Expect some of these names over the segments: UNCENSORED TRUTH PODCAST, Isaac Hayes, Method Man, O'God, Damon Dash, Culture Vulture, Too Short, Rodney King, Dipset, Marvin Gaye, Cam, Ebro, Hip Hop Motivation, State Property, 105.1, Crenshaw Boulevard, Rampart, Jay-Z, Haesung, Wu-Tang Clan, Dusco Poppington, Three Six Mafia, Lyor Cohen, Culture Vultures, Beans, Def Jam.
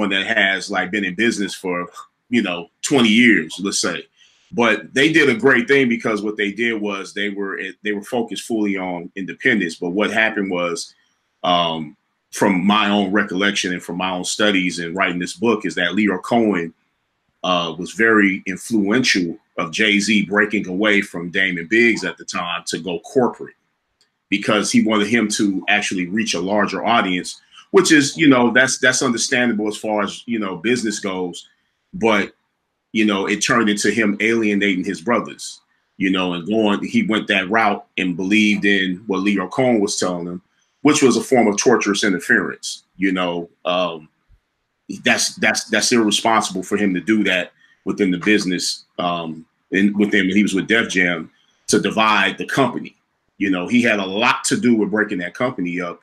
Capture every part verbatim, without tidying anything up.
someone that has like been in business for, you know, twenty years, let's say. But they did a great thing, because what they did was they were they were focused fully on independence. But what happened was, um, from my own recollection and from my own studies and writing this book, is that Lyor Cohen uh, was very influential of Jay-Z breaking away from Damon Biggs at the time to go corporate, because he wanted him to actually reach a larger audience, which is, you know, that's that's understandable as far as, you know, business goes. But you know, it turned into him alienating his brothers, you know, and going, he went that route and believed in what Lyor Cohen was telling him, which was a form of torturous interference. You know, um, that's, that's, that's irresponsible for him to do that within the business. Um, and with him, he was with Def Jam, to divide the company. You know, he had a lot to do with breaking that company up.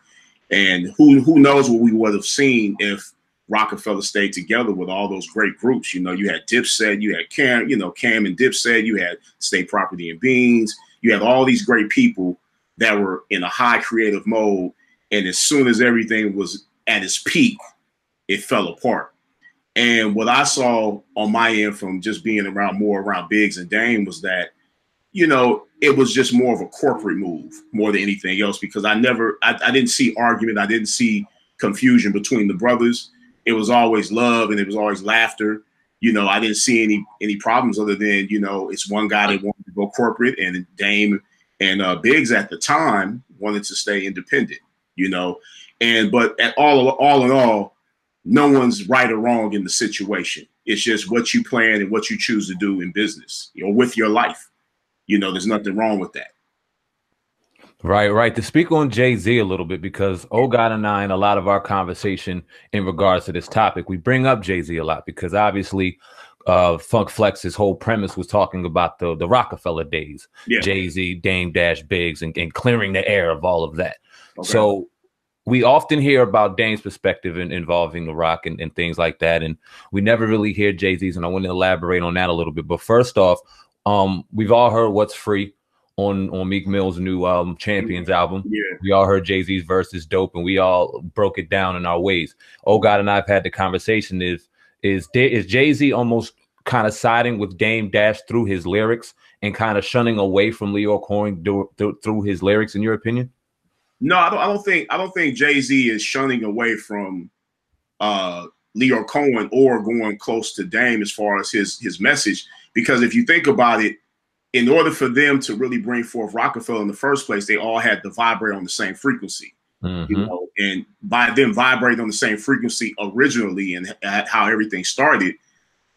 And who, who knows what we would have seen if Roc-A-Fella stayed together with all those great groups. You know, you had Dipset, you had Cam, you know, Cam and Dipset, you had State Property and Beans. You had all these great people that were in a high creative mode. And as soon as everything was at its peak, it fell apart. And what I saw on my end from just being around more around Biggs and Dame was that, you know, it was just more of a corporate move more than anything else, because I never, I, I didn't see argument. I didn't see confusion between the brothers. It was always love and it was always laughter. You know, I didn't see any any problems other than, you know, it's one guy that wanted to go corporate, and Dame and uh, Biggs at the time wanted to stay independent, you know. And but at all, all in all, no one's right or wrong in the situation. It's just what you plan and what you choose to do in business, you know, with your life. You know, there's nothing wrong with that. Right, right. To speak on Jay-Z a little bit, because Oh God and I, in a lot of our conversation in regards to this topic, we bring up Jay-Z a lot, because obviously uh, Funk Flex's whole premise was talking about the, the Roc-A-Fella days, yeah. Jay-Z, Dame Dash, Biggs, and, and clearing the air of all of that. Okay. So we often hear about Dame's perspective in, involving the Rock and, and things like that. And we never really hear Jay-Z's, and I want to elaborate on that a little bit. But first off, um, we've all heard What's Free on on Meek Mill's new um Champions album. Yeah. We all heard Jay-Z's verse is dope, and we all broke it down in our ways. Oh God and I've had the conversation is is is Jay-Z almost kind of siding with Dame Dash through his lyrics and kind of shunning away from Lyor Cohen do, do, through his lyrics, in your opinion? No, I don't I don't think I don't think Jay-Z is shunning away from uh Lyor Cohen or going close to Dame as far as his his message, because if you think about it, in order for them to really bring forth Roc-A-Fella in the first place, they all had to vibrate on the same frequency, mm-hmm. you know. And by them vibrating on the same frequency originally, and how everything started,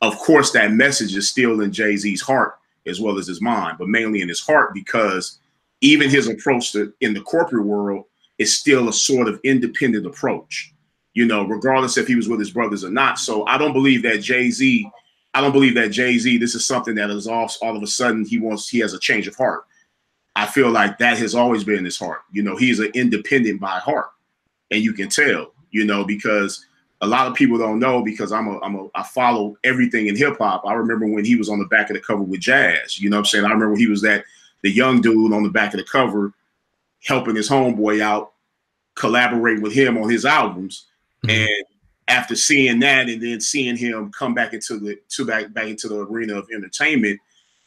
of course, that message is still in Jay-Z's heart as well as his mind, but mainly in his heart, because even his approach to in the corporate world is still a sort of independent approach, you know, regardless if he was with his brothers or not. So I don't believe that Jay-Z. I don't believe that Jay-Z, this is something that is all, all of a sudden he wants, he has a change of heart. I feel like that has always been his heart. You know, he's an independent by heart. And you can tell, you know, because a lot of people don't know, because I'm a, I'm a, I follow everything in hip hop. I remember when he was on the back of the cover with Jazz, you know what I'm saying? I remember when he was that, the young dude on the back of the cover, helping his homeboy out, collaborating with him on his albums. Mm-hmm. And after seeing that, and then seeing him come back into the to back back into the arena of entertainment,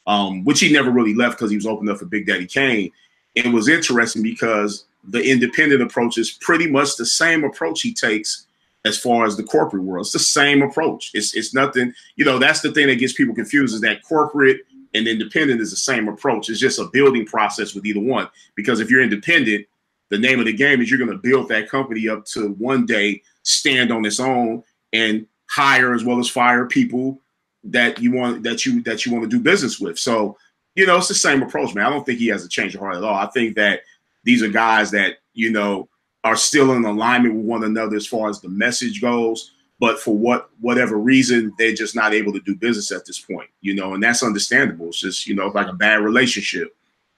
um, which he never really left, because he was opened up for Big Daddy Kane. It was interesting because the independent approach is pretty much the same approach he takes as far as the corporate world. It's the same approach. It's it's nothing, you know. That's the thing that gets people confused, is that corporate and independent is the same approach. It's just a building process with either one. Because if you're independent, the name of the game is you're going to build that company up to one day stand on its own and hire as well as fire people that you want that you that you want to do business with. So, you know, it's the same approach, man. I don't think he has a change of heart at all. I think that these are guys that, you know, are still in alignment with one another as far as the message goes, but for what whatever reason, they're just not able to do business at this point, you know, and that's understandable. It's just, you know, like a bad relationship,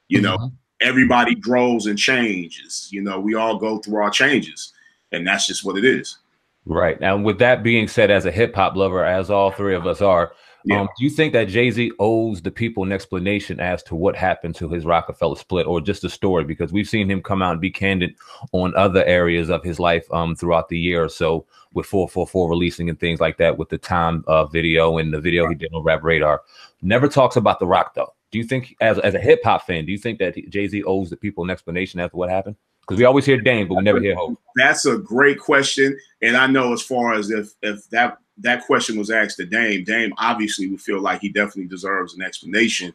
you know. Mm-hmm. Everybody grows and changes, you know. We all go through our changes. And that's just what it is. Right. And with that being said, as a hip hop lover, as all three of us are, Yeah. Um, do you think that Jay-Z owes the people an explanation as to what happened to his Roc-A-Fella split, or just the story? Because we've seen him come out and be candid on other areas of his life um, throughout the year or so, with four four four releasing and things like that, with the Time uh, video and the video right. he did on Rap Radar. Never talks about The Rock, though. Do you think, as, as a hip-hop fan, do you think that Jay-Z owes the people an explanation as to what happened? Because we always hear Dame, but we never hear Hope. That's a great question. And I know, as far as if, if that – that question was asked to Dame. Dame obviously would feel like he definitely deserves an explanation.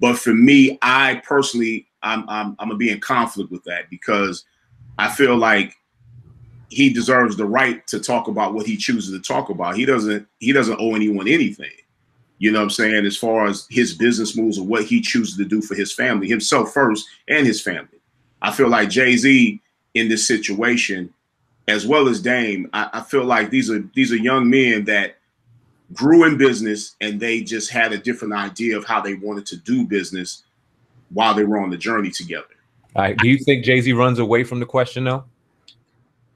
But for me, I personally, I'm, I'm, I'm going to be in conflict with that, because I feel like he deserves the right to talk about what he chooses to talk about. He doesn't, he doesn't owe anyone anything. You know what I'm saying? As far as his business moves or what he chooses to do for his family, himself first and his family. I feel like Jay-Z in this situation, as well as Dame, I, I feel like these are these are young men that grew in business, and they just had a different idea of how they wanted to do business while they were on the journey together. All right. Do you think Jay-Z runs away from the question, though?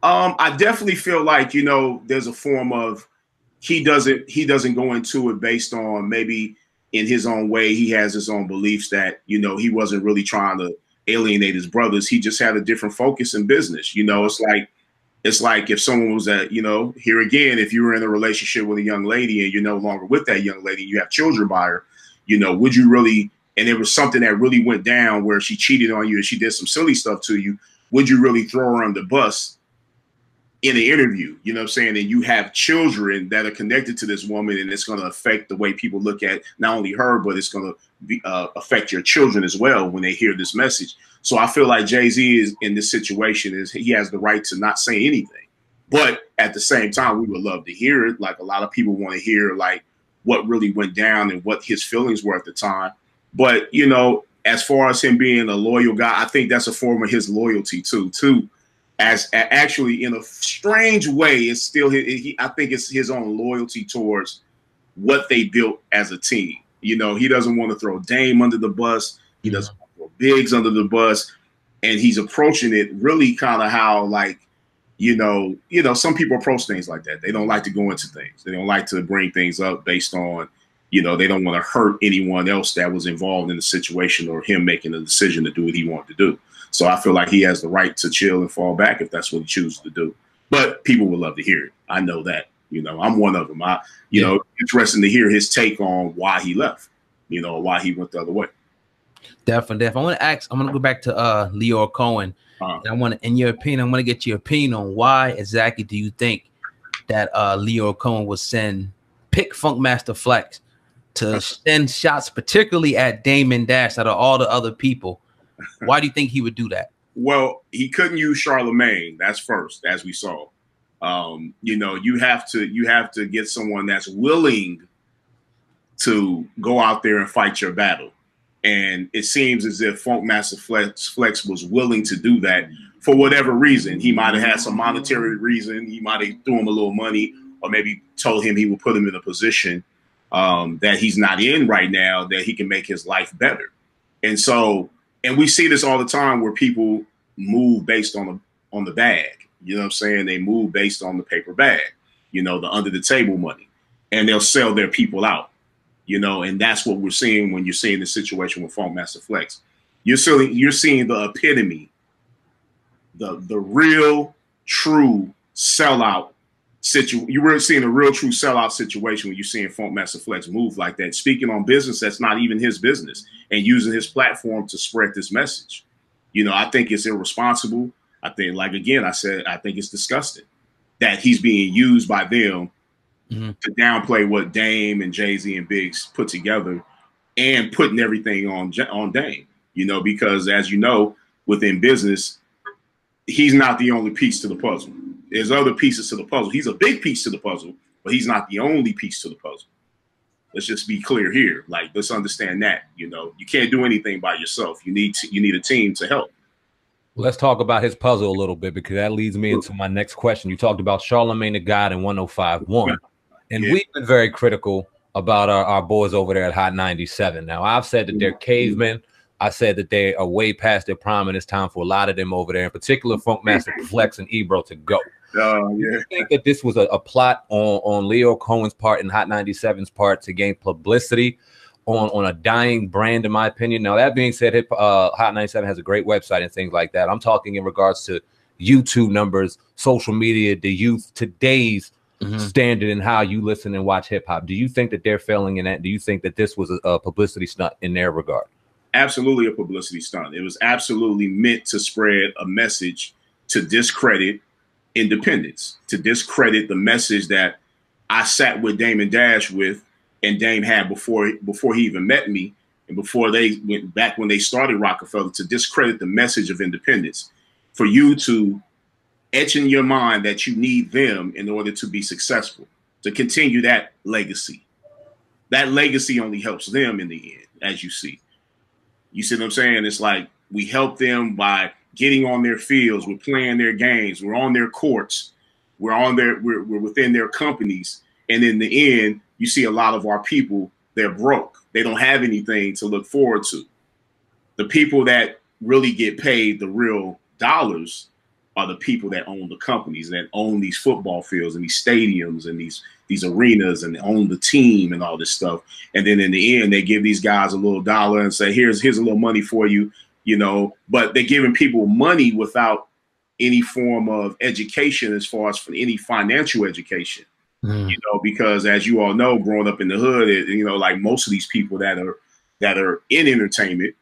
Um, I definitely feel like, you know, there's a form of he doesn't he doesn't go into it based on, maybe in his own way, he has his own beliefs that, you know, he wasn't really trying to alienate his brothers. He just had a different focus in business. You know, it's like. It's like if someone was that, you know, here again, if you were in a relationship with a young lady and you're no longer with that young lady, you have children by her, you know, would you really, and there was something that really went down where she cheated on you and she did some silly stuff to you, would you really throw her on the bus in an interview? You know what I'm saying? And you have children that are connected to this woman, and it's going to affect the way people look at not only her, but it's going to be, uh, affect your children as well when they hear this message. So I feel like Jay-Z is in this situation, is he has the right to not say anything. But at the same time, we would love to hear it. Like, a lot of people want to hear like what really went down and what his feelings were at the time. But, you know, as far as him being a loyal guy, I think that's a form of his loyalty too, too. As actually, in a strange way, it's still his, he, I think it's his own loyalty towards what they built as a team. You know, he doesn't want to throw Dame under the bus. He doesn't want to throw Biggs under the bus, and he's approaching it really kind of how, like, you know, you know, some people approach things like that. They don't like to go into things. They don't like to bring things up based on, you know, they don't want to hurt anyone else that was involved in the situation or him making a decision to do what he wanted to do. So I feel like he has the right to chill and fall back if that's what he chooses to do. But people would love to hear it. I know that. You know, I'm one of them. I, you yeah. know, interesting to hear his take on why he left, you know, why he went the other way. Definitely. Definitely. I want to ask, I'm going to go back to uh, Lyor Cohen. Uh, and I want to, in your opinion, I want to get your opinion on why exactly do you think that uh, Lyor Cohen would send, pick Funkmaster Flex to send shots, particularly at Damon Dash, out of all the other people? Why do you think he would do that? Well, he couldn't use Charlemagne. That's first, as we saw. Um, you know, you have to you have to get someone that's willing to go out there and fight your battle. And it seems as if Funkmaster Flex, Flex was willing to do that for whatever reason. He might have had some monetary reason. He might have threw him a little money, or maybe told him he would put him in a position um, that he's not in right now, that he can make his life better. And so, and we see this all the time where people move based on the, on the bag. You know what I'm saying? They move based on the paper bag, you know, the under the table money, and they'll sell their people out, you know, and that's what we're seeing when you're seeing the situation with Funkmaster Flex. You're seeing, you're seeing the epitome, the, the real true sellout situation. You were seeing a real true sellout situation when you're seeing Funkmaster Flex move like that, speaking on business that's not even his business and using his platform to spread this message. You know, I think it's irresponsible. I think, like, again, I said, I think it's disgusting that he's being used by them mm-hmm. to downplay what Dame and Jay-Z and Biggs put together, and putting everything on, on Dame, you know, because, as you know, within business, he's not the only piece to the puzzle. There's other pieces to the puzzle. He's a big piece to the puzzle, but he's not the only piece to the puzzle. Let's just be clear here. Like, let's understand that, you know, you can't do anything by yourself. You need to, you need a team to help. Let's talk about his puzzle a little bit, because that leads me into my next question. You talked about Charlemagne the God and one oh five point one, and yeah. we've been very critical about our, our boys over there at Hot ninety-seven. Now, I've said that they're cavemen. I said that they are way past their prime, and it's time for a lot of them over there, in particular Funkmaster Flex and Ebro, to go. Oh, yeah. Do you think that this was a, a plot on, on Lyor Cohen's part and Hot ninety-seven's part to gain publicity on, on a dying brand, in my opinion? Now, that being said, uh, Hot ninety-seven has a great website and things like that. I'm talking in regards to YouTube numbers, social media, the youth, today's mm-hmm. standard and how you listen and watch hip hop. Do you think that they're failing in that? Do you think that this was a, a publicity stunt in their regard? Absolutely a publicity stunt. It was absolutely meant to spread a message to discredit independence, to discredit the message that I sat with Damon Dash with and Dame had before before he even met me and before they went back when they started Roc-A-Fella, to discredit the message of independence, for you to etch in your mind that you need them in order to be successful, to continue that legacy. That legacy only helps them in the end, as you see. You see what I'm saying? It's like we help them by getting on their fields, we're playing their games, we're on their courts, we're on their, we're, we're within their companies, and in the end, you see a lot of our people, they're broke. They don't have anything to look forward to. The people that really get paid the real dollars are the people that own the companies, that own these football fields and these stadiums and these these arenas, and own the team and all this stuff. And then in the end, they give these guys a little dollar and say, here's here's a little money for you, you know, but they're giving people money without any form of education as far as for any financial education, mm. you know, because as you all know, growing up in the hood, it, you know, like most of these people that are that are in entertainment,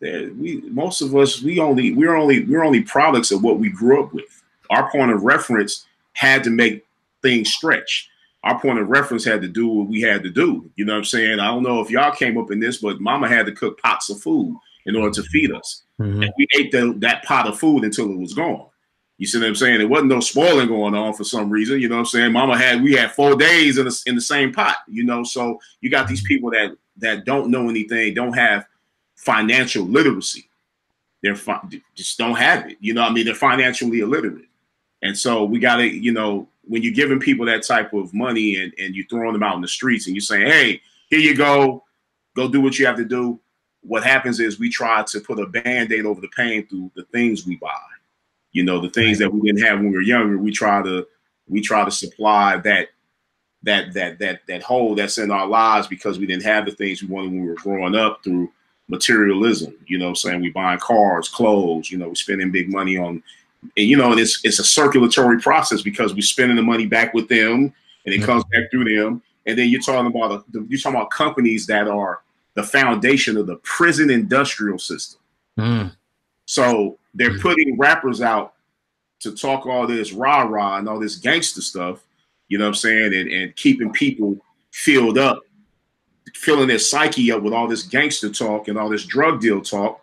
that we most of us we only we're only we're only products of what we grew up with. Our point of reference had to make things stretch. Our point of reference had to do what we had to do. You know what I'm saying? I don't know if y'all came up in this, but mama had to cook pots of food in order to feed us. Mm-hmm. And we ate the, that pot of food until it was gone. You see what I'm saying? There wasn't no spoiling going on for some reason. You know what I'm saying? Mama had, we had four days in the, in the same pot, you know? So you got these people that, that don't know anything, don't have financial literacy. They're fi just don't have it. You know what I mean? They're financially illiterate. And so we got to, you know, when you're giving people that type of money and, and you're throwing them out in the streets and you're saying, hey, here you go, go do what you have to do. What happens is we try to put a Band-Aid over the pain through the things we buy. You know, the things that we didn't have when we were younger, we try to we try to supply that that that that that hole that's in our lives because we didn't have the things we wanted when we were growing up through materialism. You know what I'm saying? We buying cars, clothes, you know, we're spending big money on. And, you know, and it's, it's a circulatory process because we're spending the money back with them and it comes back through them. And then you're talking about a, you're talking about companies that are the foundation of the prison industrial system. Mm. So they're putting rappers out to talk all this rah-rah and all this gangster stuff, you know what I'm saying, and, and keeping people filled up, filling their psyche up with all this gangster talk and all this drug deal talk.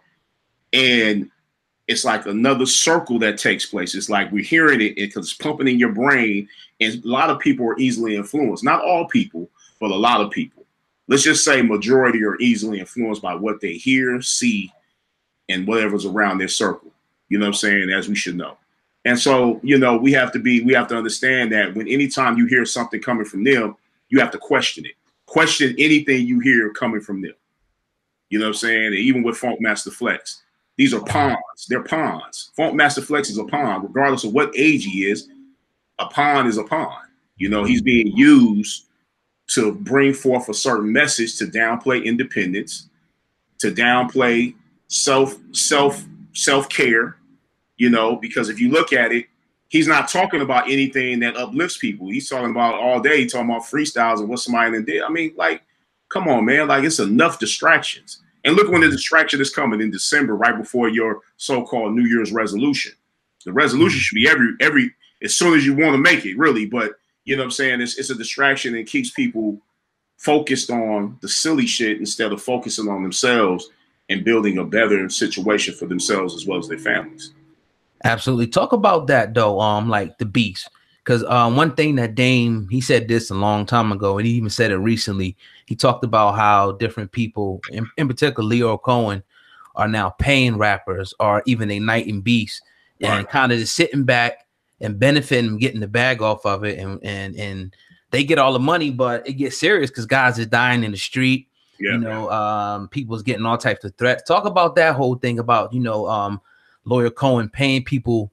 And it's like another circle that takes place. It's like we're hearing it because it's pumping in your brain. And a lot of people are easily influenced. Not all people, but a lot of people. Let's just say majority are easily influenced by what they hear, see, and whatever's around their circle. You know what I'm saying? As we should know. And so, you know, we have to be, we have to understand that when anytime you hear something coming from them, you have to question it. Question anything you hear coming from them. You know what I'm saying? And even with Funkmaster Flex. These are pawns. They're pawns. Funkmaster Flex is a pawn. Regardless of what age he is, a pawn is a pawn. You know, he's being used to bring forth a certain message to downplay independence, to downplay self, self, self-care, you know, because if you look at it, he's not talking about anything that uplifts people. He's talking about all day, talking about freestyles and what somebody did. I mean, like, come on, man. Like, it's enough distractions. And look when the distraction is coming in December, right before your so-called New Year's resolution. The resolution should be every every as soon as you want to make it, really. But you know what I'm saying? It's it's a distraction and keeps people focused on the silly shit instead of focusing on themselves and building a better situation for themselves as well as their families. Absolutely. Talk about that though. Um, like the beats. Because uh, one thing that Dame, he said this a long time ago, and he even said it recently. He talked about how different people, in, in particular Lyor Cohen, are now paying rappers or even a Knight and Beast, and right. kind of just sitting back and benefiting them, getting the bag off of it. And and and they get all the money, but it gets serious because guys are dying in the street. Yeah, you know, um, people's getting all types of threats. Talk about that whole thing about, you know, um, Lyor Cohen paying people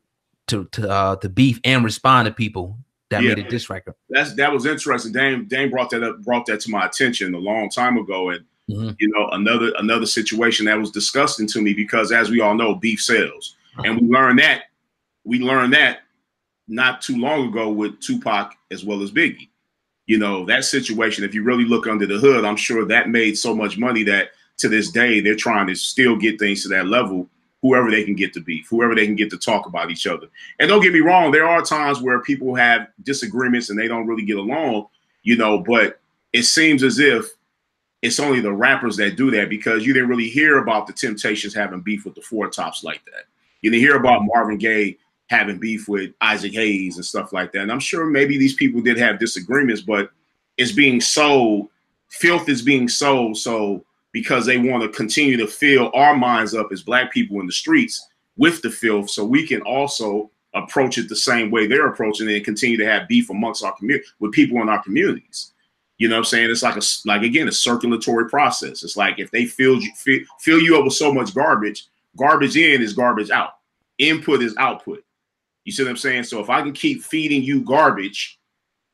to to, uh, to beef and respond to people that yeah. made a diss record. That's that was interesting. Dame Dame brought that up, brought that to my attention a long time ago, and mm-hmm. you know another another situation that was disgusting to me because as we all know, beef sells, uh-huh. and we learned that we learned that not too long ago with Tupac as well as Biggie. You know, that situation, if you really look under the hood, I'm sure that made so much money that to this day, they're trying to still get things to that level, whoever they can get to beef, whoever they can get to talk about each other. And don't get me wrong, there are times where people have disagreements and they don't really get along, you know, but it seems as if it's only the rappers that do that because you didn't really hear about the Temptations having beef with the Four Tops like that. You didn't hear about Marvin Gaye having beef with Isaac Hayes and stuff like that. And I'm sure maybe these people did have disagreements, but it's being sold, filth is being sold. So because they want to continue to fill our minds up as black people in the streets with the filth, so we can also approach it the same way they're approaching it and continue to have beef amongst our community with people in our communities. You know what I'm saying? It's like a, like again, a circulatory process. It's like if they fill you, fill, fill you up with so much garbage, garbage in is garbage out. Input is output. You see what I'm saying? So if I can keep feeding you garbage,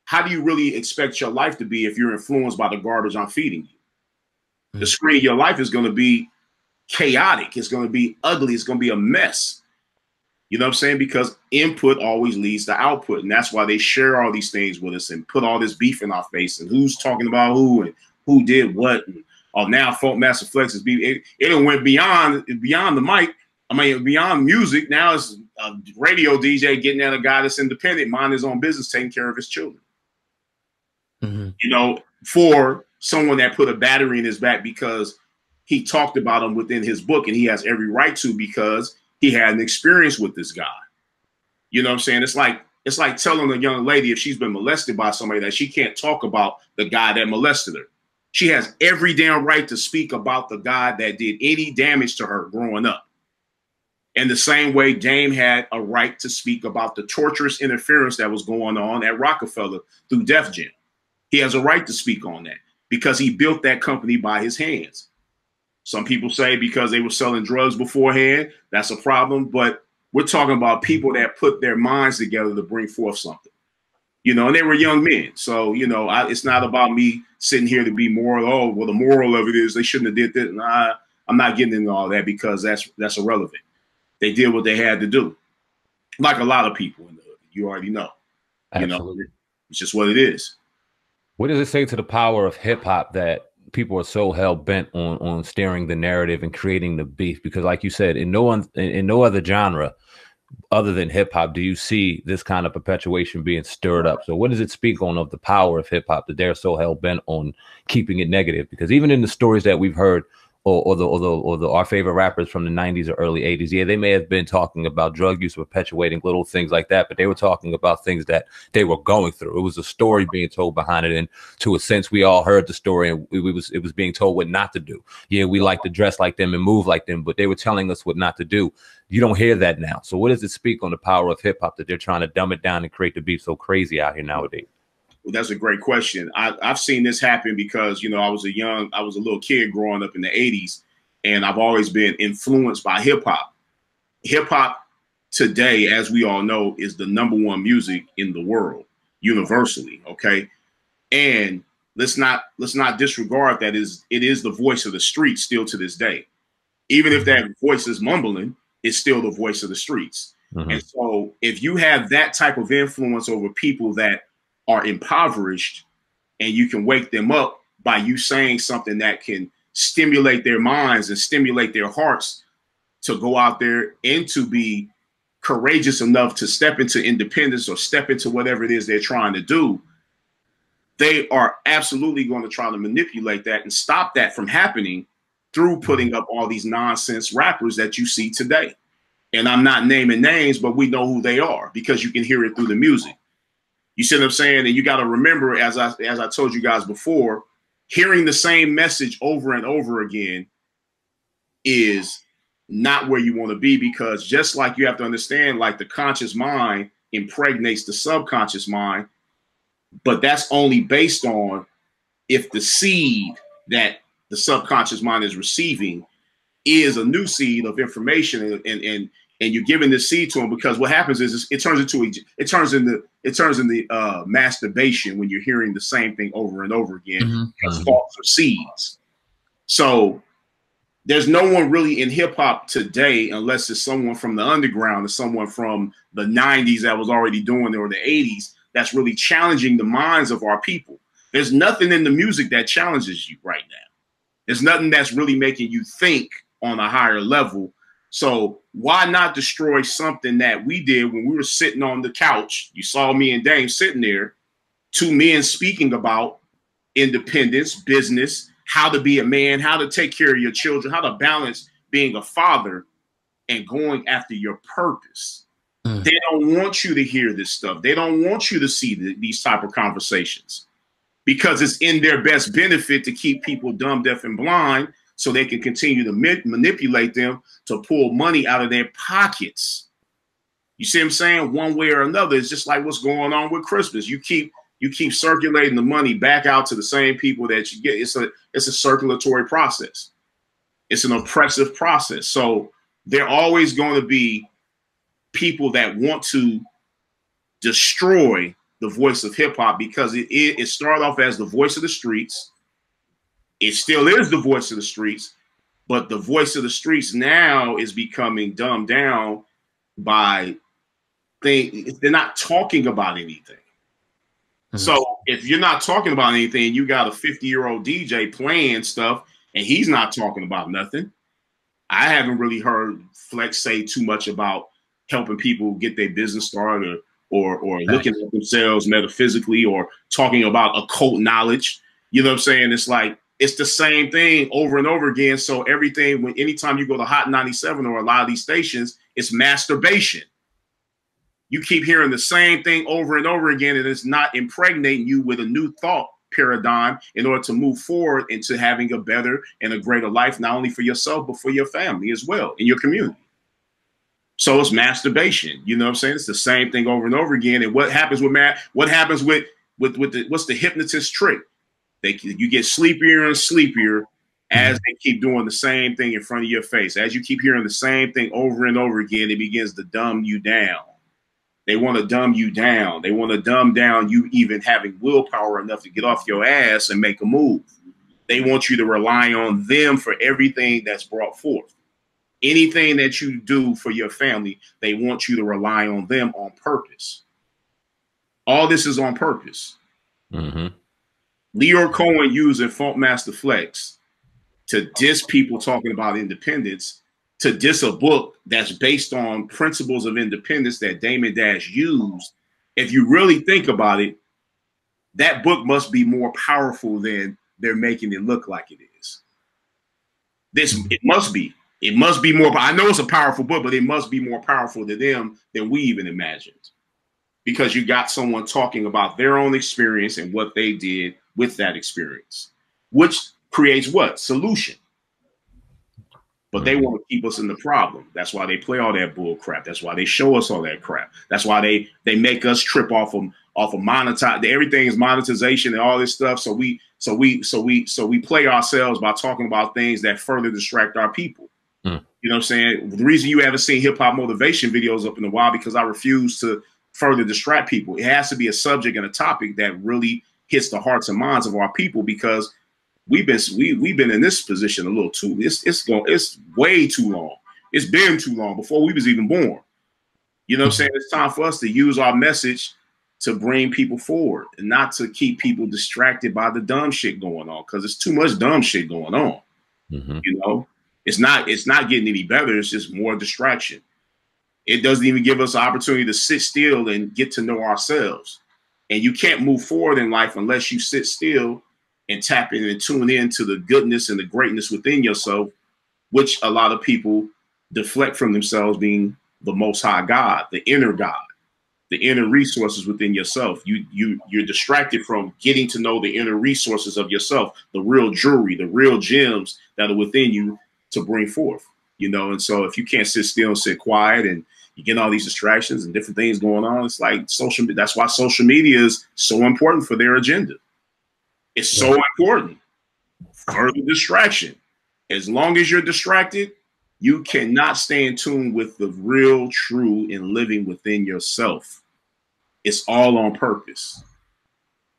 how do you really expect your life to be if you're influenced by the garbage I'm feeding you? Mm-hmm. The screen of your life is going to be chaotic. It's going to be ugly. It's going to be a mess. You know what I'm saying? Because input always leads to output. And that's why they share all these things with us and put all this beef in our face and who's talking about who and who did what. And, oh, now Funkmaster Flex is beef. It, it went beyond, beyond the mic. I mean, beyond music, now it's a radio D J getting at a guy that's independent, minding his own business, taking care of his children. Mm-hmm. You know, for someone that put a battery in his back because he talked about him within his book, and he has every right to because he had an experience with this guy. You know what I'm saying? It's like it's like telling a young lady if she's been molested by somebody that she can't talk about the guy that molested her. She has every damn right to speak about the guy that did any damage to her growing up. And the same way Dame had a right to speak about the torturous interference that was going on at Roc-A-Fella through Def Jam. He has a right to speak on that because he built that company by his hands. Some people say because they were selling drugs beforehand, that's a problem. But we're talking about people that put their minds together to bring forth something. You know, and they were young men. So, you know, I, it's not about me sitting here to be moral. Oh, well, the moral of it is they shouldn't have did this. Nah, I'm not getting into all that because that's that's irrelevant. They did what they had to do, like a lot of people in the hood. You already know. Absolutely. You know, it's just what it is. What does it say to the power of hip hop that people are so hell bent on on steering the narrative and creating the beef? Because, like you said, in no one, in, in no other genre other than hip hop, do you see this kind of perpetuation being stirred up? So, what does it speak on of the power of hip hop that they're so hell bent on keeping it negative? Because even in the stories that we've heard. Or, or the or the or the our favorite rappers from the nineties or early eighties, yeah, they may have been talking about drug use, perpetuating little things like that, but they were talking about things that they were going through. It was a story being told behind it, and to a sense, we all heard the story, and we, we was it was being told what not to do. Yeah, we like to dress like them and move like them, but they were telling us what not to do. You don't hear that now. So, what does it speak on the power of hip hop that they're trying to dumb it down and create the beef so crazy out here nowadays? Well, that's a great question. I, I've seen this happen because, you know, I was a young, I was a little kid growing up in the eighties, and I've always been influenced by hip hop. Hip hop today, as we all know, is the number one music in the world universally. OK, and let's not let's not disregard that is it is the voice of the streets still to this day. Even if that voice is mumbling, it's still the voice of the streets. Mm-hmm. And so if you have that type of influence over people that are impoverished, and you can wake them up by you saying something that can stimulate their minds and stimulate their hearts to go out there and to be courageous enough to step into independence or step into whatever it is they're trying to do. They are absolutely going to try to manipulate that and stop that from happening through putting up all these nonsense rappers that you see today. And I'm not naming names, but we know who they are because you can hear it through the music. You see what I'm saying? And you got to remember, as I as I told you guys before, hearing the same message over and over again is not where you want to be, because just like you have to understand, like the conscious mind impregnates the subconscious mind. But that's only based on if the seed that the subconscious mind is receiving is a new seed of information and, and, and and you're giving this seed to them, because what happens is it turns into a, it turns into it turns into uh, masturbation when you're hearing the same thing over and over again. Mm-hmm. Because faults are seeds. So there's no one really in hip hop today, unless it's someone from the underground or someone from the nineties that was already doing it, or the eighties, that's really challenging the minds of our people. There's nothing in the music that challenges you right now. There's nothing that's really making you think on a higher level. So why not destroy something that we did when we were sitting on the couch? You saw me and Dame sitting there, two men speaking about independence, business, how to be a man, how to take care of your children, how to balance being a father and going after your purpose. Mm. They don't want you to hear this stuff. They don't want you to see the, these type of conversations, because it's in their best benefit to keep people dumb, deaf, and blind, so they can continue to ma- manipulate them to pull money out of their pockets. You see what I'm saying? One way or another, it's just like what's going on with Christmas. You keep you keep circulating the money back out to the same people that you get. It's a it's a circulatory process. It's an oppressive process. So there are always going to be people that want to destroy the voice of hip hop, because it it, it started off as the voice of the streets. It still is the voice of the streets, but the voice of the streets now is becoming dumbed down by things. They're not talking about anything. Mm-hmm. So if you're not talking about anything, you got a fifty-year-old D J playing stuff and he's not talking about nothing. I haven't really heard Flex say too much about helping people get their business started, or, or, or looking at themselves metaphysically, or talking about occult knowledge. You know what I'm saying? It's like, it's the same thing over and over again. So everything, when anytime you go to Hot ninety-seven or a lot of these stations, it's masturbation. You keep hearing the same thing over and over again, and it's not impregnating you with a new thought paradigm in order to move forward into having a better and a greater life, not only for yourself, but for your family as well, in your community. So it's masturbation. You know what I'm saying? It's the same thing over and over again. And what happens with Matt, what happens with, with, with the, what's the hypnotist trick? They, you get sleepier and sleepier as they keep doing the same thing in front of your face. As you keep hearing the same thing over and over again, it begins to dumb you down. They want to dumb you down. They want to dumb down you even having willpower enough to get off your ass and make a move. They want you to rely on them for everything that's brought forth. Anything that you do for your family, they want you to rely on them on purpose. All this is on purpose. Mm-hmm. Lyor Cohen using Funkmaster Flex to diss people talking about independence, to diss a book that's based on principles of independence that Damon Dash used. If you really think about it, that book must be more powerful than they're making it look like it is. This, it must be. It must be more. I know it's a powerful book, but it must be more powerful to them than we even imagined, because you got someone talking about their own experience and what they did with that experience, which creates what? Solution. But they want to keep us in the problem. That's why they play all that bull crap. That's why they show us all that crap. That's why they they make us trip off of off of monetize. Everything is monetization and all this stuff. So we so we so we so we play ourselves by talking about things that further distract our people. Mm. You know what I'm saying? The reason you haven't seen hip hop motivation videos up in a while, because I refuse to further distract people. It has to be a subject and a topic that really hits the hearts and minds of our people, because we've been we we've been in this position a little too. It's it's going it's way too long. It's been too long before we was even born. You know what I'm saying? It's time for us to use our message to bring people forward, and not to keep people distracted by the dumb shit going on, because it's too much dumb shit going on. Mm-hmm. You know, it's not it's not getting any better. It's just more distraction. It doesn't even give us the opportunity to sit still and get to know ourselves. And you can't move forward in life unless you sit still and tap in and tune in to the goodness and the greatness within yourself, which a lot of people deflect from themselves being the Most High God, the inner God, the inner resources within yourself. You, you, you're distracted from getting to know the inner resources of yourself, the real jewelry, the real gems that are within you to bring forth, you know? And so if you can't sit still and sit quiet, and you get all these distractions and different things going on. It's like social. That's why social media is so important for their agenda. It's so important. Further distraction. As long as you're distracted, You cannot stay in tune with the real, true, and living within yourself. It's all on purpose.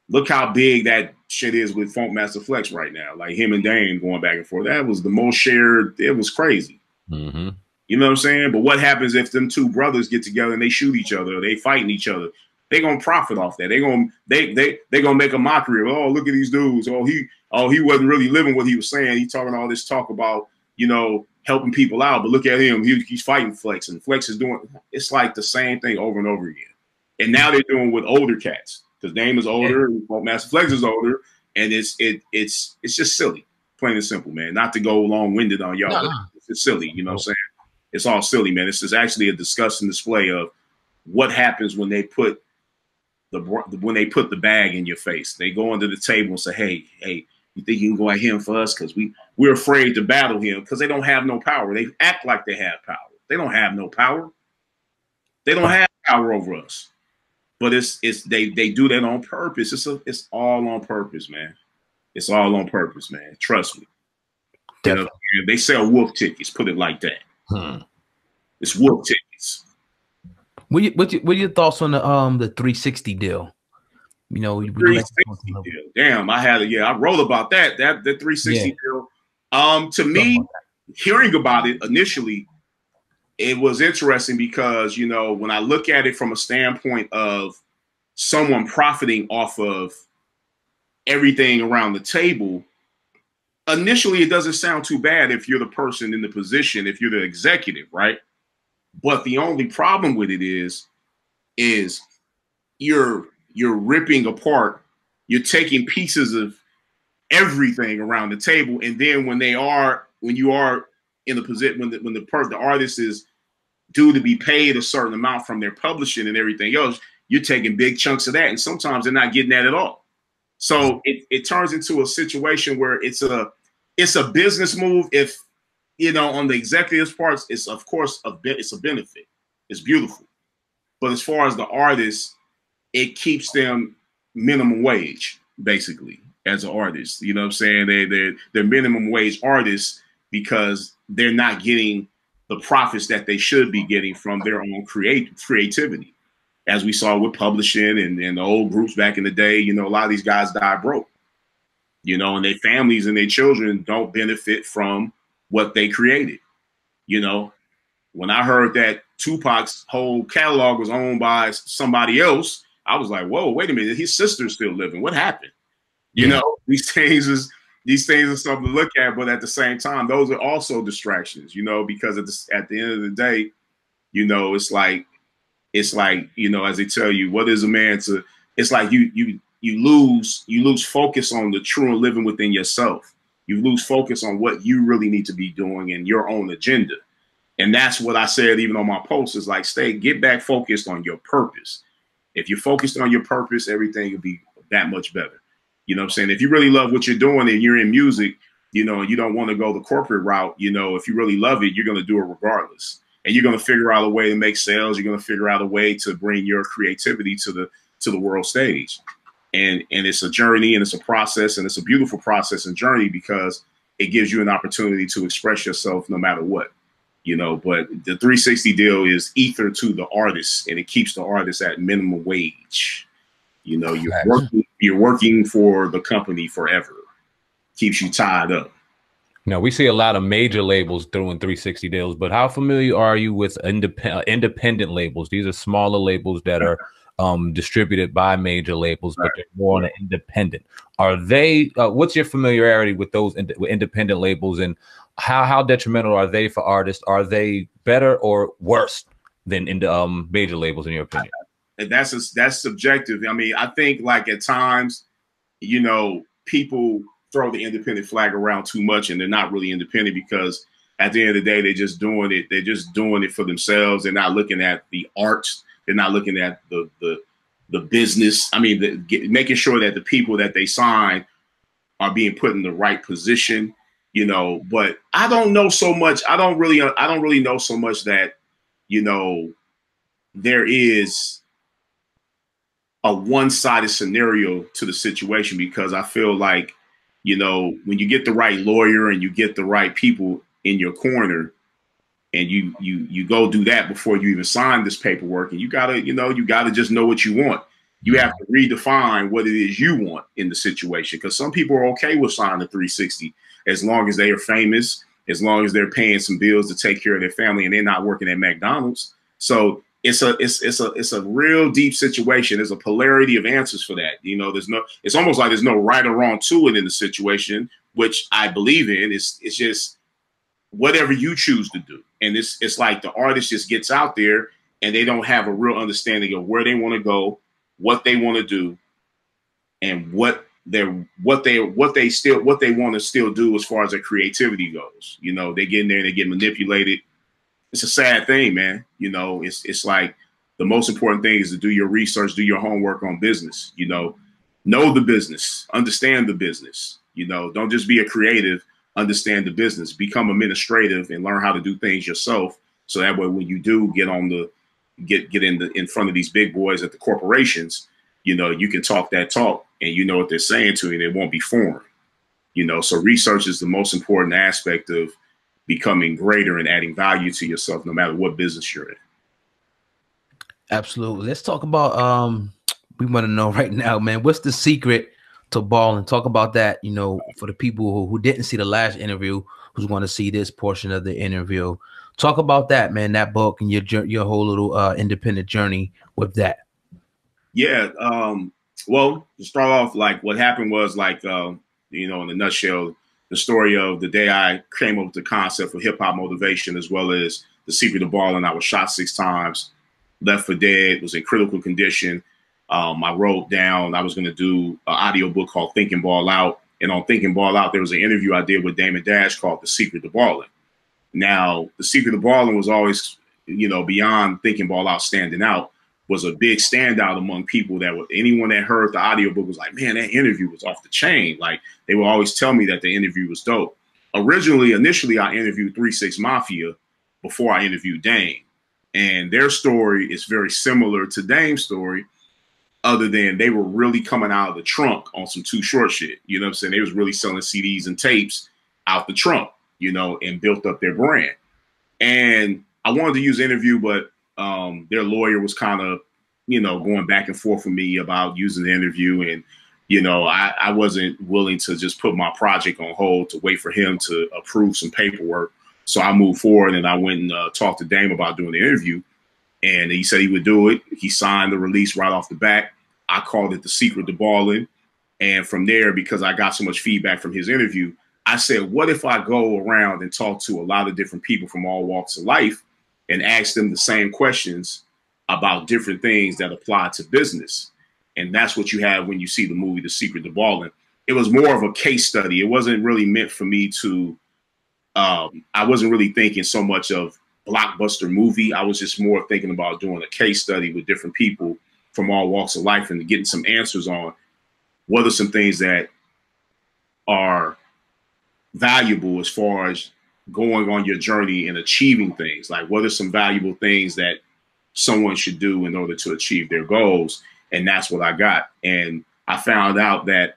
Look how big that shit is with Funkmaster Flex right now. Like him and Dame going back and forth. That was the most shared. It was crazy. Mm-hmm. You know what I'm saying? But what happens if them two brothers get together and they shoot each other, or they fighting each other? They're gonna profit off that. They're gonna they they they gonna make a mockery of, oh, look at these dudes. Oh, he oh he wasn't really living what he was saying. He's talking all this talk about, you know, helping people out, but look at him. He, he's fighting Flex, and Flex is doing. It's like the same thing over and over again. And now they're doing with older cats because Dame is older, yeah. Master Flex is older, and it's it it's it's just silly, plain and simple, man. Not to go long winded on y'all, no, no. It's silly. You know what I'm saying? It's all silly, man. This is actually a disgusting display of what happens when they put the when they put the bag in your face. They go under the table and say, "Hey, hey." You think you can go at him for us because we we're afraid to battle him because they don't have no power. They act like they have power. They don't have no power. They don't have power over us. But it's it's they they do that on purpose. It's a, it's all on purpose, man. It's all on purpose, man. Trust me. You know, they sell wolf tickets. Put it like that. Hmm. It's wolf tickets. What you, what, you, what are your thoughts on the um the three sixty deal? You know, three sixty deal. Damn, I had a yeah. I wrote about that. That the three sixty yeah. deal. Um, to me, hearing about it initially, it was interesting because you know when I look at it from a standpoint of someone profiting off of everything around the table, initially it doesn't sound too bad if you're the person in the position, if you're the executive, right? But the only problem with it is, is you're You're ripping apart. You're taking pieces of everything around the table, and then when they are, when you are in the position, when the when the person, the artist is due to be paid a certain amount from their publishing and everything else, you're taking big chunks of that, and sometimes they're not getting that at all. So it it turns into a situation where it's a it's a business move. If you know, on the executive's parts, it's of course a bit. It's a benefit. It's beautiful, but as far as the artist, it keeps them minimum wage, basically, as an artist. You know what I'm saying? They, they're, they're minimum wage artists because they're not getting the profits that they should be getting from their own create, creativity. As we saw with publishing and, and the old groups back in the day, you know, a lot of these guys die broke. You know, and their families and their children don't benefit from what they created. You know, when I heard that Tupac's whole catalog was owned by somebody else, I was like, whoa, wait a minute, his sister's still living. What happened? You yeah. know, these things is these things are something to look at, but at the same time, those are also distractions, you know, because at the, at the end of the day, you know, it's like, it's like, you know, as they tell you, what is a man to, it's like you you you lose, you lose focus on the true and living within yourself. You lose focus on what you really need to be doing and your own agenda. And that's what I said, even on my post, is like, stay, get back focused on your purpose. If you're focused on your purpose, everything will be that much better. You know what I'm saying? If you really love what you're doing and you're in music, you know, and you don't want to go the corporate route, you know, if you really love it, you're going to do it regardless. And you're going to figure out a way to make sales. You're going to figure out a way to bring your creativity to the to the world stage. And, and it's a journey and it's a process, and it's a beautiful process and journey because it gives you an opportunity to express yourself no matter what. You know, but the three sixty deal is ether to the artists, and it keeps the artists at minimum wage. You know, you're working, you're working for the company forever. Keeps you tied up. Now, we see a lot of major labels doing three sixty deals, but how familiar are you with indep independent labels? These are smaller labels that are um, distributed by major labels, but they're more on an independent. Are they? Uh, what's your familiarity with those ind with independent labels, and How how detrimental are they for artists? Are they better or worse than in the um, major labels, in your opinion? That's a, that's subjective. I mean, I think like at times, you know, people throw the independent flag around too much, and they're not really independent because at the end of the day, they're just doing it. They're just doing it for themselves. They're not looking at the arts. They're not looking at the the the business. I mean, the, get, making sure that the people that they sign are being put in the right position. You know, but I don't know so much. I don't really, I don't really know so much that, you know, there is a one-sided scenario to the situation, because I feel like, you know, when you get the right lawyer and you get the right people in your corner, and you you you go do that before you even sign this paperwork. And you gotta, you know, you gotta just know what you want. You have to redefine what it is you want in the situation, because some people are okay with signing the three sixty as long as they are famous, as long as they're paying some bills to take care of their family, and they're not working at McDonald's. So it's a it's it's a it's a real deep situation. There's a polarity of answers for that. You know, there's no. It's almost like there's no right or wrong to it in the situation, which I believe in. It's it's just whatever you choose to do, and it's it's like the artist just gets out there and they don't have a real understanding of where they want to go, what they want to do, and what they're what they what they still what they want to still do as far as their creativity goes. You know, they get in there and they get manipulated. It's a sad thing, man. You know, it's it's like the most important thing is to do your research, do your homework on business. You know, know the business, understand the business. You know, don't just be a creative, understand the business, become administrative and learn how to do things yourself. So that way, when you do get on the get get in the in front of these big boys at the corporations, you know, you can talk that talk and you know what they're saying to you, and it won't be foreign. You know, so research is the most important aspect of becoming greater and adding value to yourself, no matter what business you're in. Absolutely. Let's talk about, um, we want to know right now, man, what's the secret to balling? Talk about that, you know, for the people who, who didn't see the last interview, who's going to see this portion of the interview. Talk about that, man, that book and your, your whole little uh, independent journey with that. Yeah. Um, well, to start off, like what happened was like, uh, you know, in a nutshell, the story of the day I came up with the concept for Hip Hop Motivation, as well as The Secret to Ballin. I was shot six times, left for dead, was in critical condition. Um, I wrote down, I was going to do an audio book called Thinking Ball Out. And on Thinking Ball Out, there was an interview I did with Damon Dash called The Secret to Ballin. Now, The Secret to Ballin was always, you know, beyond Thinking Ball Out, Standing Out, was a big standout among people that were, anyone that heard the audiobook was like, man, that interview was off the chain. Like, they would always tell me that the interview was dope. Originally, initially, I interviewed Three Six Mafia before I interviewed Dame. And their story is very similar to Dame's story, other than they were really coming out of the trunk on some Too Short shit. You know what I'm saying? They was really selling C Ds and tapes out the trunk, you know, and built up their brand. And I wanted to use the interview, but Um, their lawyer was kind of, you know, going back and forth with me about using the interview. And, you know, I, I wasn't willing to just put my project on hold to wait for him to approve some paperwork. So I moved forward and I went and uh, talked to Dame about doing the interview. And he said he would do it. He signed the release right off the bat. I called it The Secret to Ballin. And from there, because I got so much feedback from his interview, I said, what if I go around and talk to a lot of different people from all walks of life and ask them the same questions about different things that apply to business? And that's what you have when you see the movie The Secret to Ballin. It was more of a case study. It wasn't really meant for me to, um, I wasn't really thinking so much of blockbuster movie. I was just more thinking about doing a case study with different people from all walks of life and getting some answers on what are some things that are valuable as far as going on your journey and achieving things. Like, what are some valuable things that someone should do in order to achieve their goals? And that's what I got. And I found out that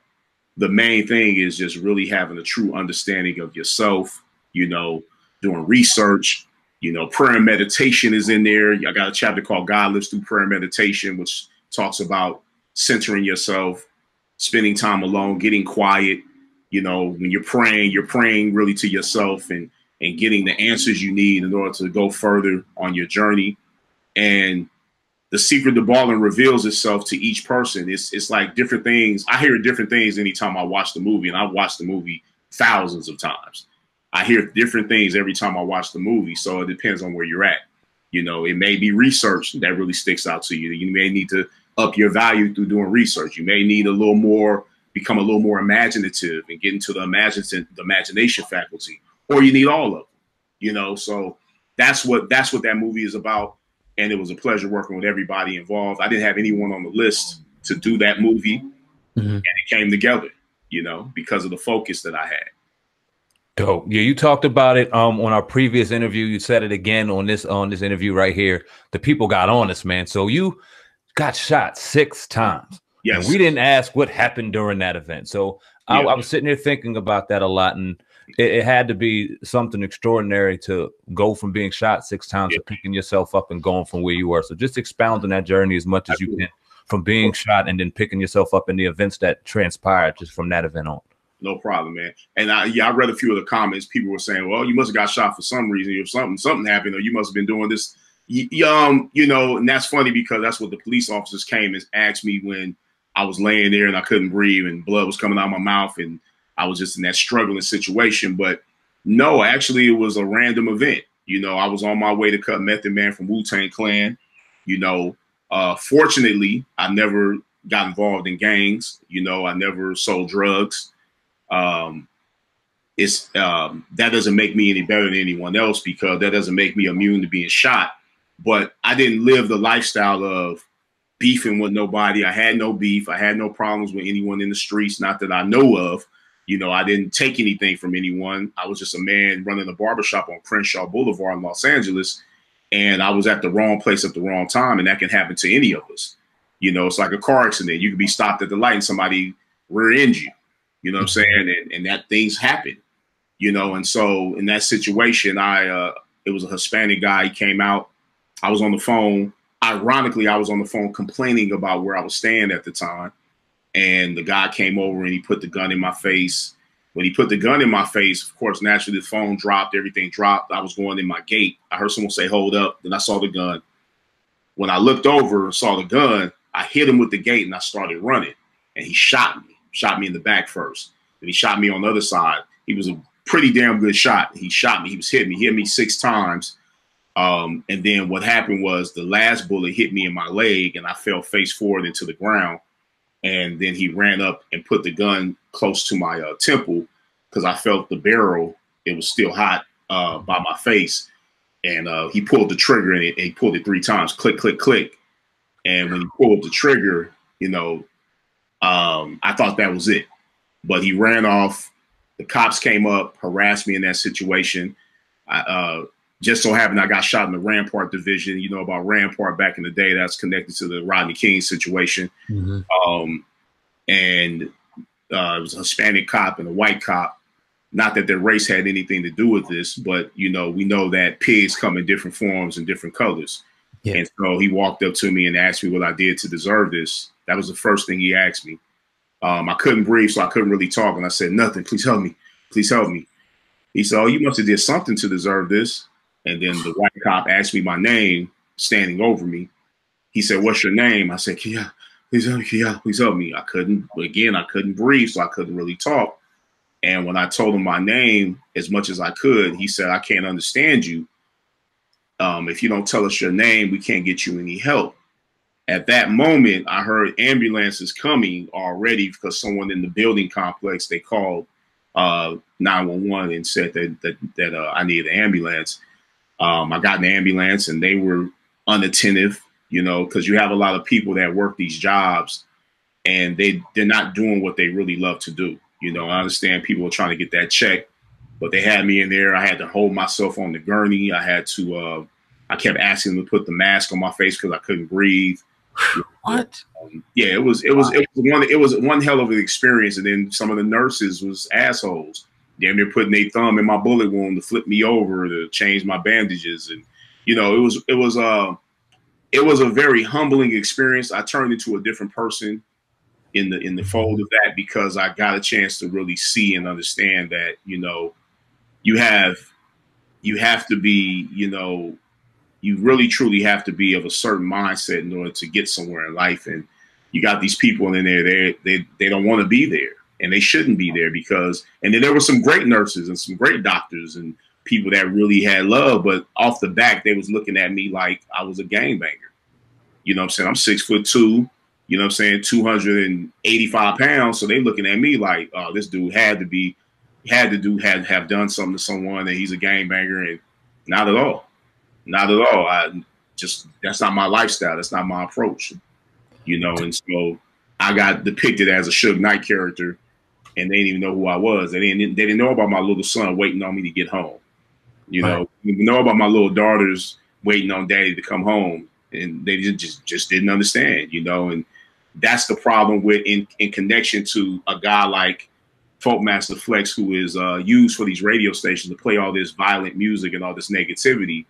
the main thing is just really having a true understanding of yourself, you know, doing research, you know, prayer and meditation is in there. I got a chapter called God Lives Through Prayer and Meditation, which talks about centering yourself, spending time alone, getting quiet. You know, when you're praying, you're praying really to yourself and and getting the answers you need in order to go further on your journey. And The Secret to Ballin reveals itself to each person. It's it's like different things. I hear different things anytime I watch the movie, and I've watched the movie thousands of times. I hear different things every time I watch the movie. So it depends on where you're at. You know, it may be research that really sticks out to you. You may need to up your value through doing research. You may need a little more, become a little more imaginative and get into the imaginative, the imagination faculty. Or you need all of them, you know. So that's what that's what that movie is about. And it was a pleasure working with everybody involved. I didn't have anyone on the list to do that movie, mm-hmm. and it came together, you know, because of the focus that I had. Dope. Yeah, you talked about it um, on our previous interview. You said it again on this on this interview right here. The people got on us, man. So you got shot six times. Yes. And we didn't ask what happened during that event. So I, yeah. I was sitting there thinking about that a lot, and it, it had to be something extraordinary to go from being shot six times yeah. to picking yourself up and going from where you were. So just expound on that journey as much as you can from being shot and then picking yourself up and the events that transpired just from that event on. No problem, man. And I, yeah, I read a few of the comments. People were saying, well, you must have got shot for some reason or something, something happened, or you must have been doing this. You, um, you know, and that's funny because that's what the police officers came and asked me when I was laying there and I couldn't breathe and blood was coming out of my mouth and I was just in that struggling situation. But no, actually, it was a random event. You know, I was on my way to cut Method Man from Wu-Tang Clan. You know, uh, fortunately, I never got involved in gangs. You know, I never sold drugs. Um, it's um, that doesn't make me any better than anyone else because that doesn't make me immune to being shot. But I didn't live the lifestyle of beefing with nobody. I had no beef. I had no problems with anyone in the streets, not that I know of. You know, I didn't take anything from anyone. I was just a man running a barbershop on Crenshaw Boulevard in Los Angeles. And I was at the wrong place at the wrong time. And that can happen to any of us. You know, it's like a car accident. You could be stopped at the light and somebody rear ends you. You know what I'm saying? And, and that things happen, you know. And so in that situation, I uh, it was a Hispanic guy. He came out. I was on the phone. Ironically, I was on the phone complaining about where I was staying at the time. And the guy came over and he put the gun in my face. When he put the gun in my face, of course, naturally, the phone dropped. Everything dropped. I was going in my gate. I heard someone say, hold up. Then I saw the gun. When I looked over and saw the gun, I hit him with the gate and I started running. And he shot me, shot me in the back first. Then he shot me on the other side. He was a pretty damn good shot. He shot me. He was hitting me. He hit me six times. Um, and then what happened was the last bullet hit me in my leg and I fell face forward into the ground. And then he ran up and put the gun close to my uh, temple because I felt the barrel. It was still hot uh, by my face. And uh, he pulled the trigger and, it, and he pulled it three times. Click, click, click. And when he pulled the trigger, you know, um, I thought that was it. But he ran off. The cops came up, harassed me in that situation. I, uh, just so happened I got shot in the Rampart division. You know about Rampart back in the day. That's connected to the Rodney King situation. Mm-hmm. Um, and uh, it was a Hispanic cop and a white cop. Not that their race had anything to do with this, but, you know, we know that pigs come in different forms and different colors. Yeah. And so he walked up to me and asked me what I did to deserve this. That was the first thing he asked me. Um, I couldn't breathe, so I couldn't really talk. And I said, nothing. Please help me. Please help me. He said, oh, you must have did something to deserve this. And then the white cop asked me my name, standing over me. He said, what's your name? I said, yeah, please help me. Yeah, please help me. I couldn't, again, I couldn't breathe, so I couldn't really talk. And when I told him my name as much as I could, he said, I can't understand you. Um, if you don't tell us your name, we can't get you any help. At that moment, I heard ambulances coming already because someone in the building complex, they called uh, nine one one and said that, that, that uh, I needed an ambulance. Um, I got in the ambulance and they were unattentive, you know, because you have a lot of people that work these jobs and they, they're not doing what they really love to do. You know, I understand people are trying to get that check, but they had me in there. I had to hold myself on the gurney. I had to, uh, I kept asking them to put the mask on my face because I couldn't breathe. What? Um, yeah, it was, it was, it was one, it was one hell of an experience. And then some of the nurses was assholes. Damn near putting their thumb in my bullet wound to flip me over to change my bandages. And, you know, it was it was uh, it was a very humbling experience. I turned into a different person in the in the fold of that because I got a chance to really see and understand that, you know, you have you have to be, you know, you really, truly have to be of a certain mindset in order to get somewhere in life. And you got these people in there, they they, they don't want to be there. And they shouldn't be there because, and then there were some great nurses and some great doctors and people that really had love, but off the back, they was looking at me like I was a gangbanger. You know what I'm saying? I'm six foot two, you know what I'm saying? two hundred eighty-five pounds. So they looking at me like, oh, this dude had to be, had to do, had have done something to someone and he's a gangbanger. And not at all, not at all. I just, that's not my lifestyle. That's not my approach, you know? And so I got depicted as a Suge Knight character. And they didn't even know who I was. They didn't. They didn't know about my little son waiting on me to get home. You know, they didn't know about my little daughters waiting on daddy to come home, and they just just didn't understand. You know, and that's the problem with in in connection to a guy like Funkmaster Flex, who is uh, used for these radio stations to play all this violent music and all this negativity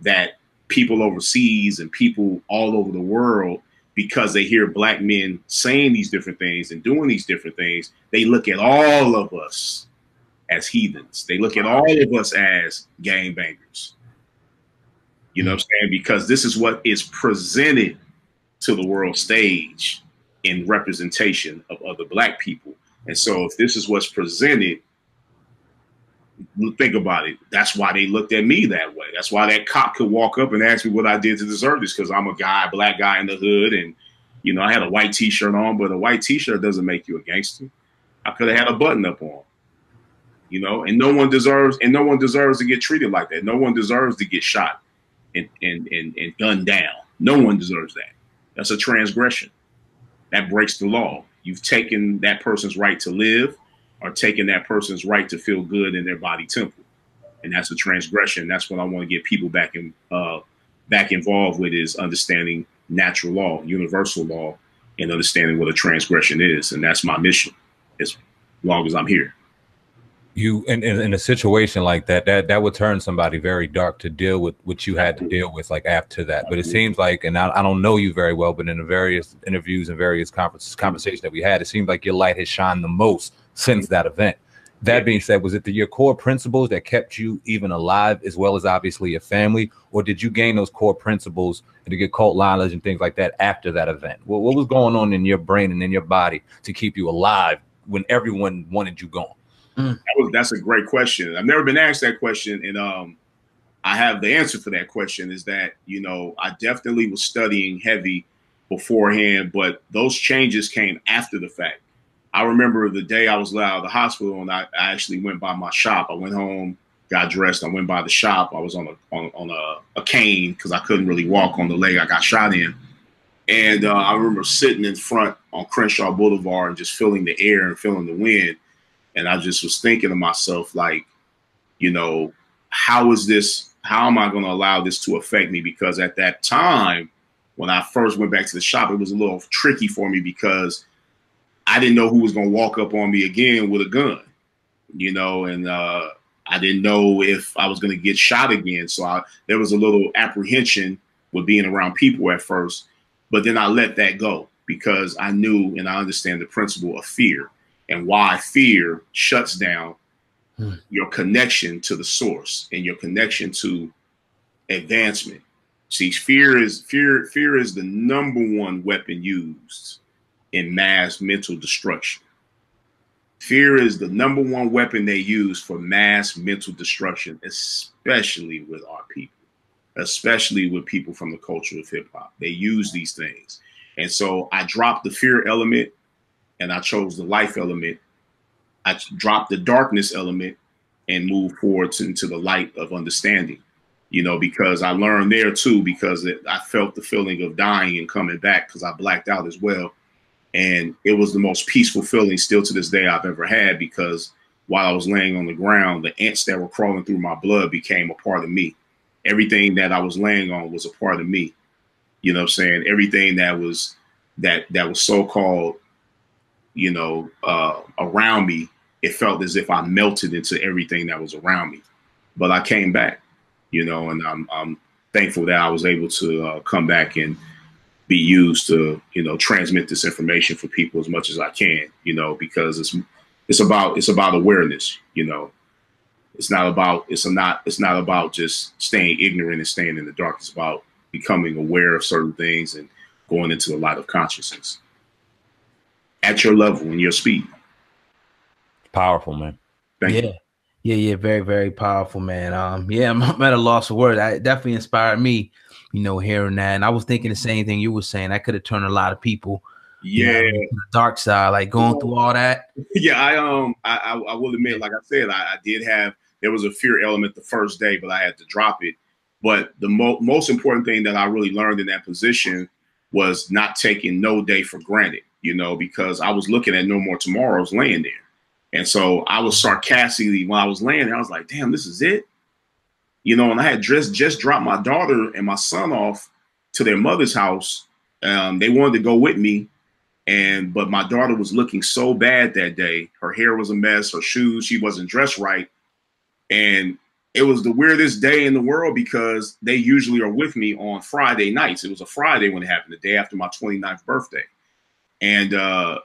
that people overseas and people all over the world, because they hear black men saying these different things and doing these different things, they look at all of us as heathens. They look at all of us as gangbangers. You know what I'm saying? Because this is what is presented to the world stage in representation of other black people. And so if this is what's presented, think about it. That's why they looked at me that way. That's why that cop could walk up and ask me what I did to deserve this, because I'm a guy, black guy in the hood. And, you know, I had a white T-shirt on, but a white T-shirt doesn't make you a gangster. I could have had a button up on, you know, and no one deserves and no one deserves to get treated like that. No one deserves to get shot and, and, and, and gunned down. No one deserves that. That's a transgression. That breaks the law. You've taken that person's right to live, or taking that person's right to feel good in their body temple. And that's a transgression. That's what I want to get people back in, uh, back involved with, is understanding natural law, universal law, and understanding what a transgression is. And that's my mission as long as I'm here. You, in, in, in a situation like that, that, that would turn somebody very dark to deal with what you had to deal with, like, after that. But it seems like, and I, I don't know you very well, but in the various interviews and various conferences, conversations that we had, it seemed like your light has shined the most since that event. That being said, was it the, your core principles that kept you even alive, as well as obviously your family? Or did you gain those core principles and to get cult knowledge and things like that after that event? What, what was going on in your brain and in your body to keep you alive when everyone wanted you gone? Mm. That was, that's a great question. I've never been asked that question. And um, I have the answer for that question, is that, you know, I definitely was studying heavy beforehand, but those changes came after the fact. I remember the day I was out of the hospital, and I, I actually went by my shop. I went home, got dressed. I went by the shop. I was on a on, on a, a cane, because I couldn't really walk on the leg I got shot in. And uh, I remember sitting in front on Crenshaw Boulevard and just feeling the air and feeling the wind. And I just was thinking to myself, like, you know, how is this? How am I going to allow this to affect me? Because at that time, when I first went back to the shop, it was a little tricky for me, because I didn't know who was going to walk up on me again with a gun, you know, and uh, I didn't know if I was going to get shot again. So I, there was a little apprehension with being around people at first, but then I let that go, because I knew and I understand the principle of fear, and why fear shuts down hmm. your connection to the source and your connection to advancement. See, fear is fear. Fear is the number one weapon used in mass mental destruction. Fear is the number one weapon they use for mass mental destruction, especially with our people, especially with people from the culture of hip hop. They use these things. And so I dropped the fear element, and I chose the life element. I dropped the darkness element and moved forward into the light of understanding, you know, because I learned there too, because it, I felt the feeling of dying and coming back, because I blacked out as well. And it was the most peaceful feeling still to this day I've ever had, because while I was laying on the ground, the ants that were crawling through my blood became a part of me. Everything that I was laying on was a part of me. You know what I'm saying? Everything that was that that was so-called, you know, uh, around me, it felt as if I melted into everything that was around me. But I came back, you know, and I'm, I'm thankful that I was able to uh, come back and be used to, you know, transmit this information for people as much as I can, you know, because it's, it's about, it's about awareness, you know, it's not about, it's not, it's not about just staying ignorant and staying in the dark. It's about becoming aware of certain things and going into the light of consciousness at your level and your speed. Powerful, man. Thank yeah. you. Yeah. Yeah. Very, very powerful, man. Um, yeah, I'm at a loss of words. It definitely inspired me, you know, hearing that. And I was thinking the same thing you were saying. I could have turned a lot of people, yeah, you know, to the dark side, like going through all that. Yeah, I um, I, I, I will admit, like I said, I, I did have, there was a fear element the first day, but I had to drop it. But the mo most important thing that I really learned in that position was not taking no day for granted, you know, because I was looking at no more tomorrows laying there. And so I was sarcastically, when I was laying there, I was like, damn, this is it. You know, and I had just, just dropped my daughter and my son off to their mother's house. Um, they wanted to go with me, And but my daughter was looking so bad that day. Her hair was a mess, her shoes, she wasn't dressed right. And it was the weirdest day in the world because they usually are with me on Friday nights. It was a Friday when it happened, the day after my twenty-ninth birthday. And uh,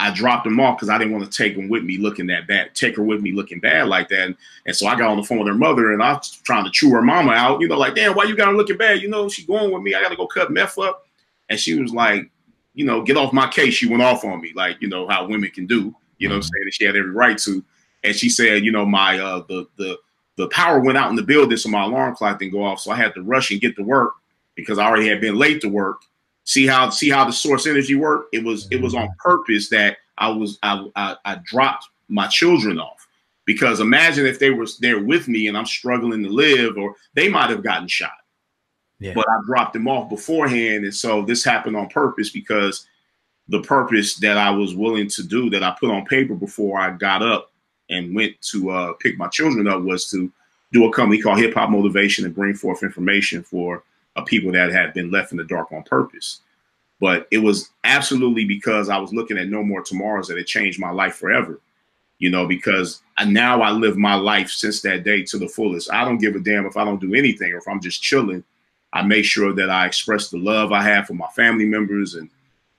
I dropped them off because I didn't want to take them with me looking that bad, take her with me looking bad like that. And, and so I got on the phone with her mother and I was trying to chew her mama out, you know, like, damn, why you got her looking bad? You know, she going with me. I got to go cut meth up. And she was like, you know, get off my case. She went off on me, like, you know, how women can do, you know what I'm saying? That she had every right to. And she said, you know, my, uh, the, the, the power went out in the building, so my alarm clock didn't go off. So I had to rush and get to work because I already had been late to work. See how see how the source energy worked? It was it was on purpose that I was I, I I dropped my children off, because imagine if they were there with me and I'm struggling to live, or they might have gotten shot. Yeah. But I dropped them off beforehand, and so this happened on purpose because the purpose that I was willing to do, that I put on paper before I got up and went to uh, pick my children up, was to do a company called Hip Hop Motivation and bring forth information for people that had been left in the dark on purpose. But it was absolutely because I was looking at No More Tomorrows that it changed my life forever, you know, because I, now I live my life since that day to the fullest. I don't give a damn if I don't do anything or if I'm just chilling. I make sure that I express the love I have for my family members and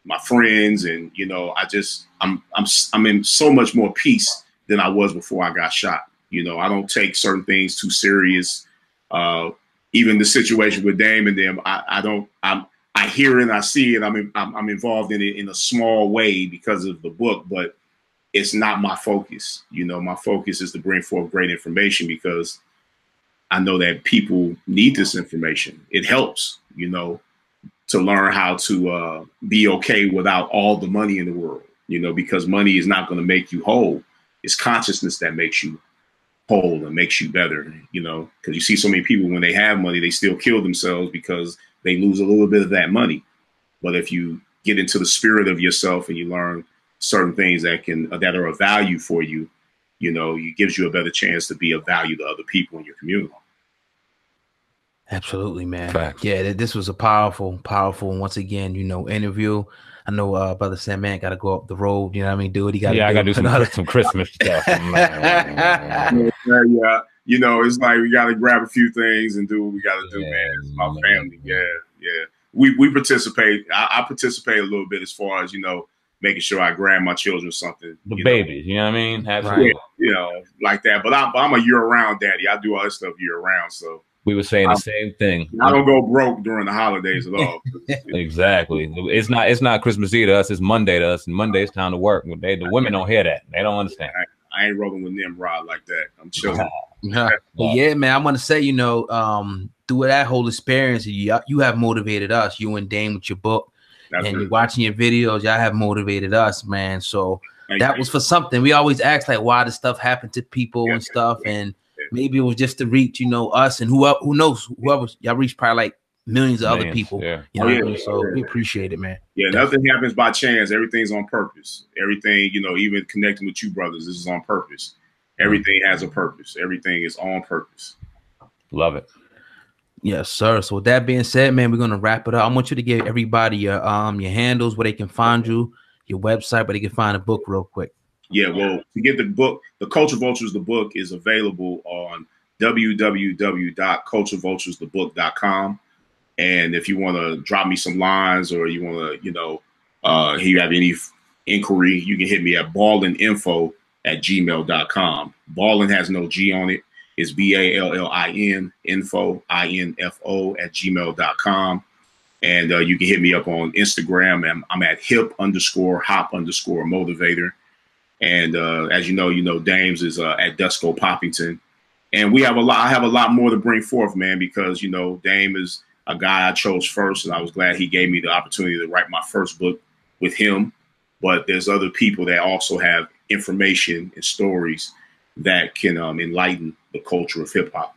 my friends. And, you know, I just, I'm, I'm, I'm in so much more peace than I was before I got shot. You know, I don't take certain things too serious. Uh, Even the situation with Dame and them, I, I don't, I'm, I hear it, I see it, I'm, in, I'm, I'm involved in it in a small way because of the book, but it's not my focus. You know, my focus is to bring forth great information because I know that people need this information. It helps, you know, to learn how to uh, be okay without all the money in the world, you know, because money is not going to make you whole. It's consciousness that makes you whole and makes you better, you know, because you see so many people when they have money, they still kill themselves because they lose a little bit of that money. But if you get into the spirit of yourself and you learn certain things that can, that are of value for you, you know, it gives you a better chance to be of value to other people in your community. Absolutely, man. Facts. Yeah, this was a powerful, powerful, once again, you know, interview. I know uh, Brother Sandman got to go up the road, you know what I mean, dude? He gotta yeah, do I got to do some, some Christmas stuff. yeah, yeah, you know, it's like we got to grab a few things and do what we got to do, yeah, man. It's my man. family, yeah, yeah. We we participate. I, I participate a little bit as far as, you know, making sure I grab my children something. The you babies, know? you know what I mean? Absolutely. Yeah, you know, like that. But I'm, I'm a year-round daddy. I do all this stuff year-round, so. We were saying the same thing. I don't go broke during the holidays at all. Exactly. It's not it's not Christmas Eve to us. It's Monday to us. And Monday it's time to work. They, the women don't hear that. They don't understand. I, I ain't rolling with them, Rod, like that. I'm chilling. yeah. yeah, man. I want to say, you know, um, through that whole experience, you, you have motivated us. You and Dame with your book. That's and you're watching your videos. Y'all have motivated us, man. So Thank that you. was for something. We always ask, like, why does stuff happen to people yeah, and stuff. Yeah. And maybe it was just to reach, you know, us and who who knows, whoever y'all reach probably like millions of millions, other people. Yeah. You know oh, yeah, I mean? So yeah, we appreciate it, man. Yeah, nothing happens by chance. Everything's on purpose. Everything, you know, even connecting with you brothers, this is on purpose. Everything has a purpose. Everything is on purpose. Love it. Yes, sir. So with that being said, man, we're gonna wrap it up. I want you to give everybody your um your handles, where they can find you, your website, where they can find a book real quick. Yeah, well, to get the book, the Culture Vultures, the book is available on w w w dot culture vultures the book dot com. And if you want to drop me some lines or you want to, you know, uh, if you have any inquiry, you can hit me at ballin info at gmail dot com. Ballin has no G on it. It's B A L L I N, info, I N F O at gmail dot com. And uh, you can hit me up on Instagram. I'm, I'm at hip underscore hop underscore motivator. And uh, as you know, you know, Dames is uh, at Dusco Poppington. And we have a lot. I have a lot more to bring forth, man, because, you know, Dame is a guy I chose first. And I was glad he gave me the opportunity to write my first book with him. But there's other people that also have information and stories that can um, enlighten the culture of hip hop.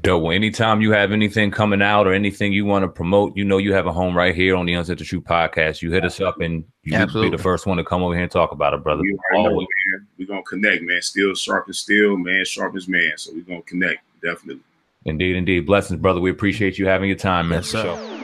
Dope. Anytime you have anything coming out or anything you want to promote, you know you have a home right here on the Uncensored Truth podcast. You hit us up and you be the first one to come over here and talk about it, brother. Always. Know, we're going to connect, man. Steel sharpens steel, man sharpens man. So we're going to connect, definitely. Indeed, indeed. Blessings, brother. We appreciate you having your time, man. Yes, sir.